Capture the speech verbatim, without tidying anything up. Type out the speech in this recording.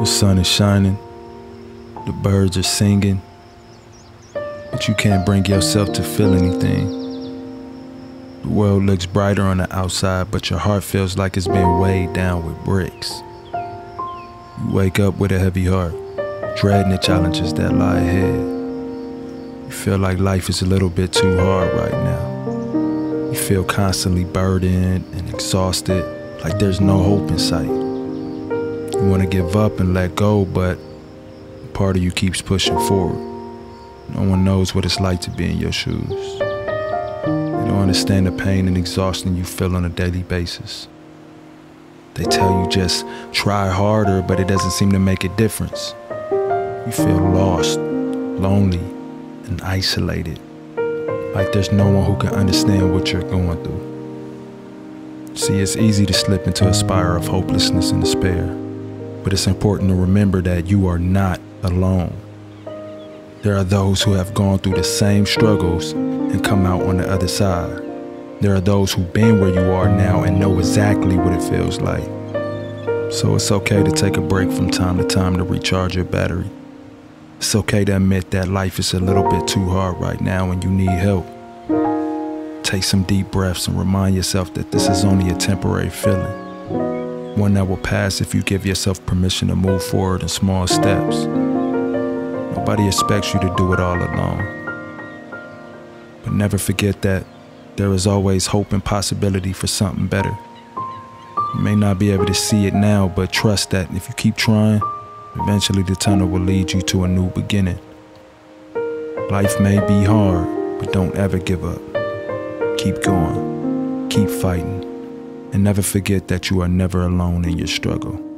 The sun is shining, the birds are singing, but you can't bring yourself to feel anything. The world looks brighter on the outside, but your heart feels like it's been weighed down with bricks. You wake up with a heavy heart, dreading the challenges that lie ahead. You feel like life is a little bit too hard right now. You feel constantly burdened and exhausted, like there's no hope in sight. You want to give up and let go, but part of you keeps pushing forward. No one knows what it's like to be in your shoes. They don't understand the pain and exhaustion you feel on a daily basis. They tell you just try harder, but it doesn't seem to make a difference. You feel lost, lonely, and isolated, like there's no one who can understand what you're going through. See, it's easy to slip into a spiral of hopelessness and despair, but it's important to remember that you are not alone. There are those who have gone through the same struggles and come out on the other side. There are those who've been where you are now and know exactly what it feels like. So it's okay to take a break from time to time to recharge your battery. It's okay to admit that life is a little bit too hard right now and you need help. Take some deep breaths and remind yourself that this is only a temporary feeling, one that will pass if you give yourself permission to move forward in small steps. Nobody expects you to do it all alone. But never forget that there is always hope and possibility for something better. You may not be able to see it now, but trust that if you keep trying, eventually the tunnel will lead you to a new beginning. Life may be hard, but don't ever give up. Keep going, keep fighting, and never forget that you are never alone in your struggle.